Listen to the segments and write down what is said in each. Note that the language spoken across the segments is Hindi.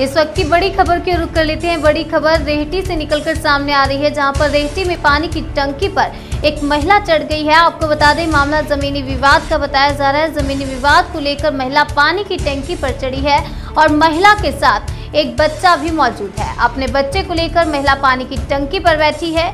इस वक्त की बड़ी खबर की रुख कर लेते हैं। बड़ी खबर रेहटी से निकलकर सामने आ रही है, जहां पर रेहटी में पानी की टंकी पर एक महिला चढ़ गई है। आपको बता दें, मामला जमीनी विवाद का बताया जा रहा है। जमीनी विवाद को लेकर महिला पानी की टंकी पर चढ़ी है और महिला के साथ एक बच्चा भी मौजूद है। अपने बच्चे को लेकर महिला पानी की टंकी पर बैठी है।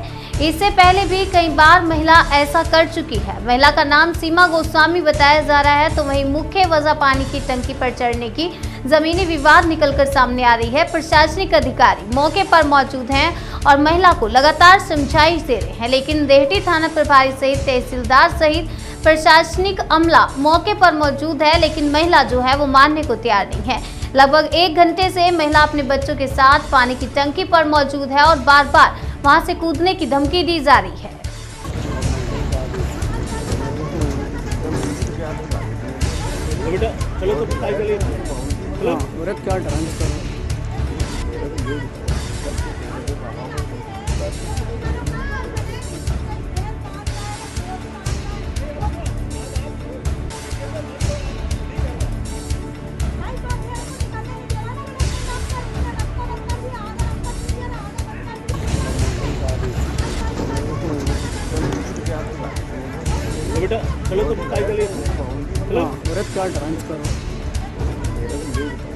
इससे पहले भी कई बार महिला ऐसा कर चुकी है। महिला का नाम सीमा गोस्वामी बताया जा रहा है। तो वहीं मुख्य वजह पानी की टंकी पर चढ़ने की जमीनी विवाद निकलकर सामने आ रही है। प्रशासनिक अधिकारी मौके पर मौजूद हैं और महिला को लगातार समझाइश दे रहे हैं, लेकिन रेहटी थाना प्रभारी सहित तहसीलदार सहित प्रशासनिक अमला मौके पर मौजूद है, लेकिन महिला जो है वो मानने को तैयार नहीं है। लगभग 1 घंटे से महिला अपने बच्चों के साथ पानी की टंकी पर मौजूद है और बार बार वहां से कूदने की धमकी दी जा रही है। चलो तो क्या बेटा चलो तो बताइए, चलो व्रत का डांस करो।